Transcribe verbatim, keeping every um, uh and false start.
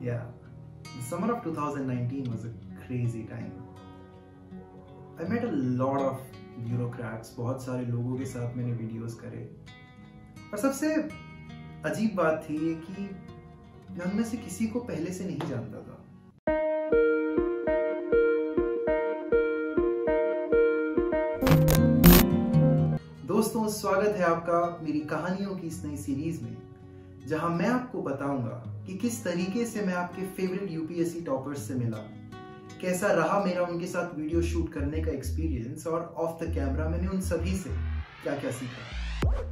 Yeah, the summer of two thousand nineteen was a crazy time. I met a lot of bureaucrats. बहुत सारे लोगों के साथ मैंने वीडियोस करे और सबसे अजीब बात थी ये कि मैं उनमें से किसी को पहले से नहीं जानता था। दोस्तों, स्वागत है आपका मेरी कहानियों की इस नई सीरीज में, जहां मैं आपको बताऊंगा कि किस तरीके से मैं आपके फेवरेट यूपीएससी टॉपर्स से मिला, कैसा रहा मेरा उनके साथ वीडियो शूट करने का एक्सपीरियंस और ऑफ द कैमरा मैंने उन सभी से क्या क्या सीखा।